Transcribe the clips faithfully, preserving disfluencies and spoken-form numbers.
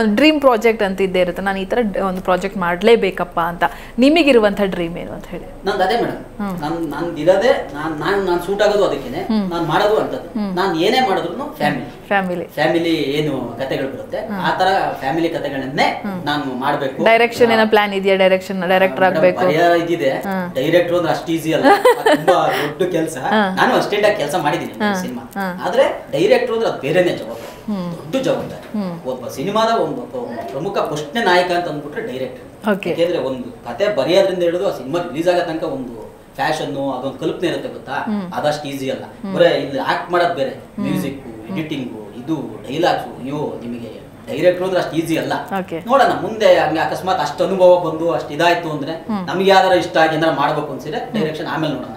ಒಂದು dream project ಅಂತ ಇದ್ದೇ ಇರುತ್ತೆ. ನಾನು ಈ ತರ ಒಂದು ಪ್ರಾಜೆಕ್ಟ್ ಮಾಡಲೇಬೇಕಪ್ಪ ಅಂತ ನಿಮಗಿರುವಂತಹ ಡ್ರೀಮ್ ಏನು ಅಂತ ಹೇಳಿ? ನಂದು ಅದೇ ಮೇಡಮ್, ನಾನು ನಾನು ಇರೋದೇ ನಾನು ನಾನು ನಾನು ಸೂಟ್ ಆಗೋದು ಅದಕ್ಕೇನೆ, ನಾನು ಮಾಡೋದು ಅಂತದ್ದು. ನಾನು ಏನೇ ಮಾಡಿದ್ರು ಫ್ಯಾಮಿಲಿ ಫ್ಯಾಮಿಲಿ ಫ್ಯಾಮಿಲಿ ಏನು ಕಥೆಗಳು ಬರುತ್ತೆ ಆ ತರ ಫ್ಯಾಮಿಲಿ ಕಥೆಗಳನ್ನೇ ನಾನು ಮಾಡಬೇಕು. ಡೈರೆಕ್ಷನ್ ಏನೋ ಪ್ಲಾನ್ ಇದೆಯಾ? ಡೈರೆಕ್ಷನ್ ಡೈರೆಕ್ಟರ್ ಆಗಬೇಕು ಇದಿದೆ. ಡೈರೆಕ್ಟರ್ ಅಂದ್ರೆ ಅಷ್ಟು ಈಸಿ ಅಲ್ಲ, ತುಂಬಾ ದೊಡ್ಡ ಕೆಲಸ. ನಾನು ಅಸ್ಟೆಂಟ್ ಆಗಿ ಕೆಲಸ ಮಾಡಿದ್ದೀನಿ ಸಿನಿಮಾ, ಆದ್ರೆ ಡೈರೆಕ್ಟರ್ ಅಂದ್ರೆ ಅದು ಬೇರೆನೇ ಜವಾಬ್ದಾರಿ, ದೊಡ್ಡ ಜವಾಬ್ದಾರಿ. ಒಬ್ಬ ಸಿನಿಮಾದ ಒಂದು ಪ್ರಮುಖ ಪ್ರಶ್ನೆ ನಾಯಕ ಅಂತ ಅಂದ್ಬಿಟ್ರೆ ಡೈರೆಕ್ಟರ್. ಯಾಕೆಂದ್ರೆ ಒಂದು ಕತೆ ಬರೆಯೋದ್ರಿಂದ ಹಿಡಿದು ಆ ಸಿನಿಮಾ ರಿಲೀಸ್ ಆಗೋ ತನಕ ಒಂದು ಫ್ಯಾಷನ್ ಅದೊಂದು ಕಲ್ಪನೆ ಇರುತ್ತೆ ಗೊತ್ತಾ, ಅದಷ್ಟು ಈಸಿ ಅಲ್ಲ. ಬರೇ ಇಲ್ಲಿ ಆಕ್ಟ್ ಮಾಡೋದು ಬೇರೆ, ಮ್ಯೂಸಿಕ್, ಎಡಿಟಿಂಗು, ಇದು ಡೈಲಾಗ್ಸು, ಅಯ್ಯೋ ನಿಮಗೆ ಡೈರೆಕ್ಟರ್ ಅಂದ್ರೆ ಅಷ್ಟು ಈಸಿ ಅಲ್ಲ. ನೋಡೋಣ ಮುಂದೆ ಹಂಗೆ ಅಕಸ್ಮಾತ್ ಅಷ್ಟು ಅನುಭವ ಬಂದು ಅಷ್ಟು ಇದಾಯ್ತು ಅಂದ್ರೆ ನಮ್ಗೆ ಯಾವ್ದಾರ ಇಷ್ಟ ಆಗಿ ಏನಾರ ಮಾಡ್ಬೇಕು ಅನ್ಸಿದ್ರೆ ಡೈರೆಕ್ಷನ್ ಆಮೇಲೆ ನೋಡೋಣ.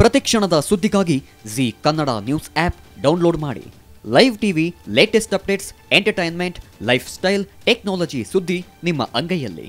ಪ್ರತಿಕ್ಷಣದ ಸುದ್ದಿಗಾಗಿ Zee Kannada news app download ಮಾಡಿ. Live TV, latest updates, entertainment, lifestyle, technology ಸುದ್ದಿ ನಿಮ್ಮ ಅಂಗೈಯಲ್ಲಿ.